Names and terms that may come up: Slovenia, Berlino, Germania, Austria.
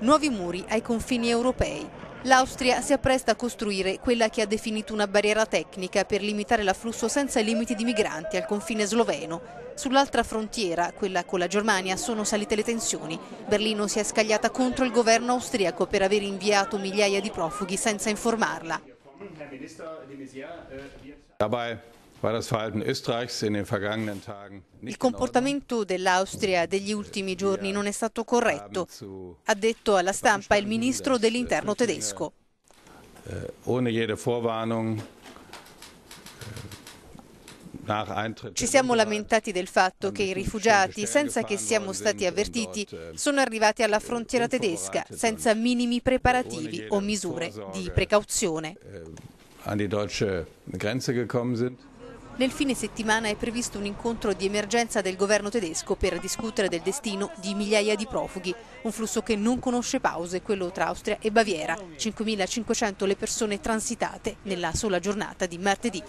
nuovi muri ai confini europei. L'Austria si appresta a costruire quella che ha definito una barriera tecnica per limitare l'afflusso senza limiti di migranti al confine sloveno. Sull'altra frontiera, quella con la Germania, sono salite le tensioni. Berlino si è scagliata contro il governo austriaco per aver inviato migliaia di profughi senza informarla. Il comportamento dell'Austria degli ultimi giorni non è stato corretto, ha detto alla stampa il ministro dell'interno tedesco. Ci siamo lamentati del fatto che i rifugiati, senza che siamo stati avvertiti, sono arrivati alla frontiera tedesca senza minimi preparativi o misure di precauzione. Nel fine settimana è previsto un incontro di emergenza del governo tedesco per discutere del destino di migliaia di profughi, un flusso che non conosce pause, quello tra Austria e Baviera, 5.500 le persone transitate nella sola giornata di martedì.